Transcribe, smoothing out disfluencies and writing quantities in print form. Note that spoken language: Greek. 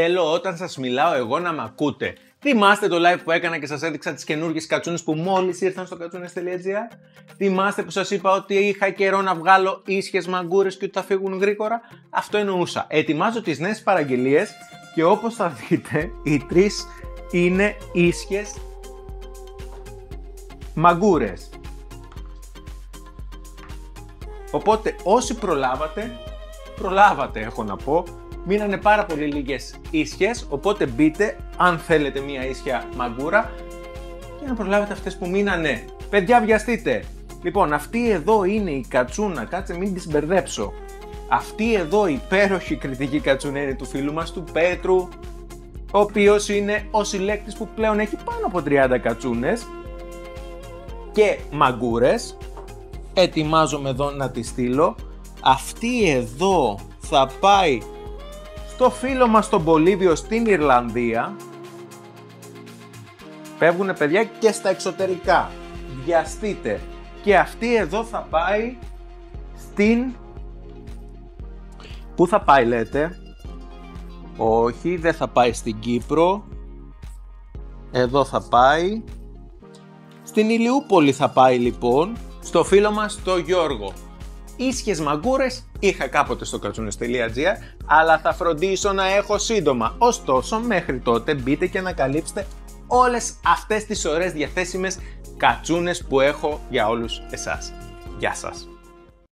Θέλω όταν σας μιλάω εγώ να μ' ακούτε. Θυμάστε το live που έκανα και σας έδειξα τις καινούργιες κατσούνες που μόλις ήρθαν στο katsounes.gr. Θυμάστε που σας είπα ότι είχα καιρό να βγάλω ίσχυες μαγκούρες και ότι θα φύγουν γρήγορα. Αυτό εννοούσα. Ετοιμάζω τις νέες παραγγελίες και όπως θα δείτε οι τρεις είναι ίσχυες μαγκούρες. Οπότε όσοι προλάβατε έχω να πω. Μείνανε πάρα πολύ λίγες ίσχυες, οπότε μπείτε αν θέλετε μία ίσχυα μαγκούρα και να προλάβετε αυτές που μείνανε. Παιδιά, βιαστείτε! Λοιπόν, αυτή εδώ είναι η κατσούνα, κάτσε μην τις μπερδέψω. Αυτή εδώ η υπέροχη κριτική κατσούνα είναι του φίλου μας, του Πέτρου, ο οποίος είναι ο συλλέκτης που πλέον έχει πάνω από 30 κατσούνες και μαγκούρες. Ετοιμάζομαι εδώ να τη στείλω. Αυτή εδώ θα πάει το φίλο μας στον Μπολίβιο στην Ιρλανδία. Πεύγουνε παιδιά και στα εξωτερικά. Βιαστείτε. Και αυτή εδώ θα πάει στην... Πού θα πάει λέτε? Όχι, δεν θα πάει στην Κύπρο. Εδώ θα πάει. Στην Ηλιούπολη θα πάει λοιπόν. Στο φίλο μας το Γιώργο. Ίσχυες μαγκούρες είχα κάποτε στο katsounes.gr, αλλά θα φροντίσω να έχω σύντομα. Ωστόσο, μέχρι τότε μπείτε και ανακαλύψτε όλες αυτές τις ωραίες διαθέσιμες κατσούνες που έχω για όλους εσάς. Γεια σας!